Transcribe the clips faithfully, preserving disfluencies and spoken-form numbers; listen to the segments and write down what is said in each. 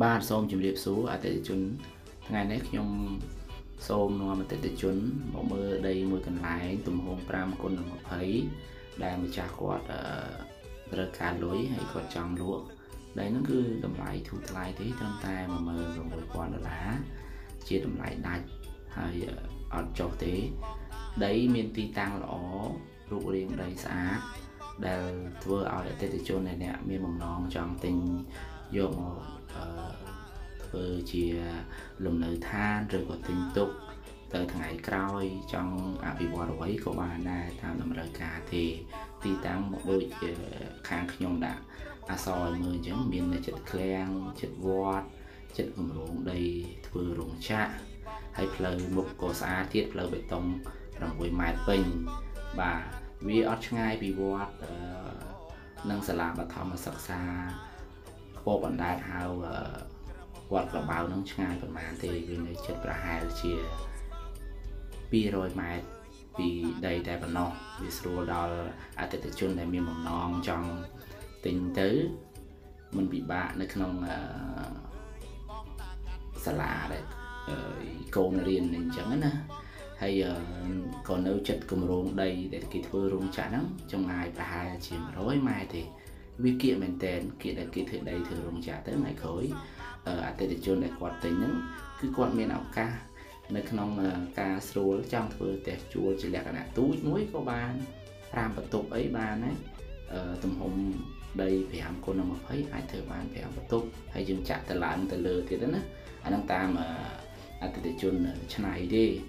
Ban xôm chìm điệp số à tệ chốn ngày nét nhom xôm nó mà tệ tệ chốn bọn mơ đây mưa cần lái tụm hồn pram con một thấy đang cha quạt rơ cá lối hay quạt tròn lụa đây nó cứ cầm lại thu lại thế trong tay mà mơ rồi mồi quạt lá chia cầm lại đạch hay ở chỗ thế đấy miền tây tăng lỏ rượu riêng đây xã đào vừa ở tệ tệ chốn này nè miền mầm non trong tình vô vừa chia lùm nơi than rồi còn tình tục tới ngày cõi trong à bị bỏ rối của bà này tham làm đời cả thì ti tăng một đôi khang nhung đã à soi mưa giống miền này chật clang chật vót chật vùng ruộng đây vừa ruộng cha hay lời một cổ xa thiết lời bê tông làm với mái bình và vì ở ngay bị vót nâng sả làm và thầm sặc xa bộ bản đại hào quạt và bao nắng ngày còn màn thì viên này chật ra hai chia pi rồi mày vì đây đại bản non vì xưa đó ở tết tết chôn đại miền mầm non trong tình tứ mình bị bạ nơi không xả lá đấy cô nó riêng nên chẳng nữa hay còn nếu chật cùng ruộng đây để kịp vừa ruộng trả nắng trong ngày và hai chiều rối mai thì vì kia mình tên kia là kia thời đây thường ruộng trả tới ngày khối ở tết tết chôn đại quạt tình những cứ quạt miền ảo ca nơi không ca sôi trong thưa tệ chùa chỉ là cái này túi núi có bàn làm vật tục ấy bàn ấy tụm hùng đây phải làm cô nào mà thấy ai thử bàn phải làm vật tục hay dừng chặt từ lạnh từ lừa thì đó nữa anh đang ta mà anh tệ chôn chân này đi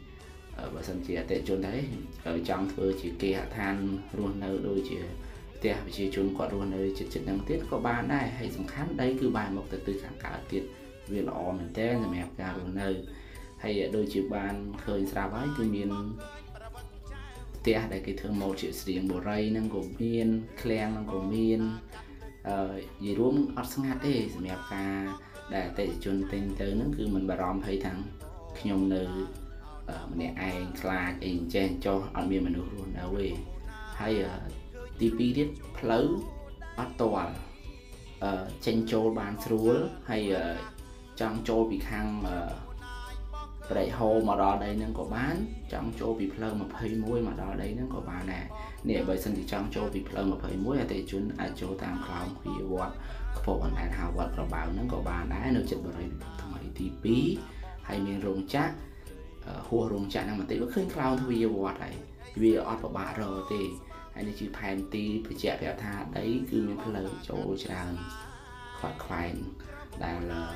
và sân chỉ tệ chôn đấy ở trong thưa chỉ kia than luôn nơi đôi chỉ tệ chỉ chôn quạt luôn nơi chỉ chỉ năng tiết có bàn này hay dùng khán đấy cứ bàn một từ từ kháng cả tiết vì là mình té rồi mẹ cả luôn nơi hay đôi chiếc bàn khơi ra bãi cứ miền tè đại cái thường một chiếc riêng bộ ray năng cổ miền clang năng cổ miền gì luôn ở sang hạt mẹ ca đại tệ chôn tên tới nó cứ mình bà ròm thấy thằng nhom nữ mình để ai clang anh chen cho ở miền mình luôn đâu về hay tê pê đít pleu ở toàn chen châu bàn rúa hay trong châu bị khang đại hồ mà đó đây nên có bán trong chỗ bị plơ mà hơi muối mà đó đây nên có bán nè nè bởi sân thì trong chỗ bị plơ mà hơi muối là tệ chốn ở chỗ tam khóng khi vọt phổ bản đại hào vọt rồi bảo nên có bán đá nơi chật bờ đây thằng ấy thì bí hay miền rồng chắc hùa rồng chắc nằm ở tây bắc khơi khao thì vọt này vì ở phổ bản rồi thì anh ấy chỉ phèn ti phải chẹt phải tha đấy cứ miền plơ chỗ tràn khoái khoái đang là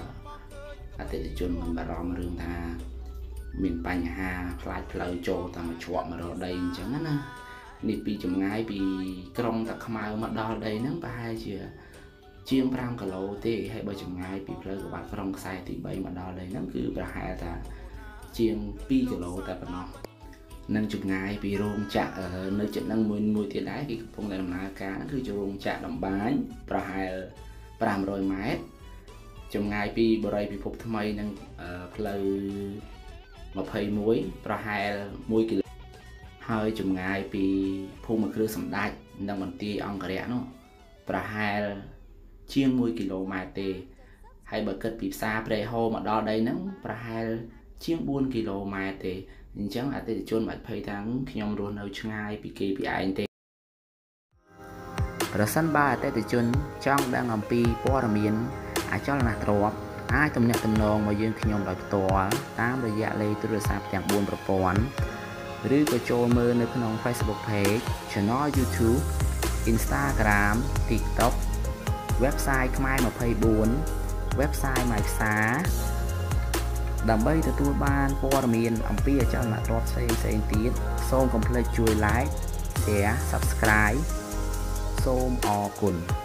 tệ chốn mình bà ròm rừng tha miền Bành Hà, lại lời cho ta mà chuộng mà rồi đây chẳng á nè, nịp bị chậm ngay bị cong ta không ai mà đo đây nắng ba hai chưa, chiêm pram cả lô thì hay bởi chậm ngay bị lời của bạn cong sai thì bảy mà đo đây nắng cứ ba hai ta chiêm pi cả lô ta phải nói, nâng chụp ngay bị rôm chạm ở nơi trận nâng mùi mùi tiền đá cái phong này làm lá cá nó cứ cho rôm chạm làm bánh, ba hai pram rồi mái, chậm ngay bị bờ đây bị phục tham ấy nâng lời mà phơi muối, ra hai muối kì hơi chùm ngày vì phun một cưa sầm đai đang còn tia ong cả đẻ nó, ra hai chiên muối kilo mai tê hay bờ cất bịp xa pre ho mà đo đây nắng, ra hai chiên buôn kilo mai tê nhưng chẳng là tê chôn bạn phơi tháng khi nhom ruồn đâu chừng ngày bị kì bị ai tê, rồi săn ba tê tê chôn trong đang làm pi po làm miến, ai cho là trộm ai tầm nhạc tầm nông mà dương khi nhông đòi tòa tám đời dạ lê tư rửa sạp tạng buôn bọc bón rưu có cho mơ nơi phân hông Facebook page channel YouTube Instagram TikTok website khmai mà phây bốn website mạch xá đàm bây từ tuôn ban bó đàm yên ẩm bia cho là rốt xây xây tiết xôn complete chui like share subscribe xôn o cùn.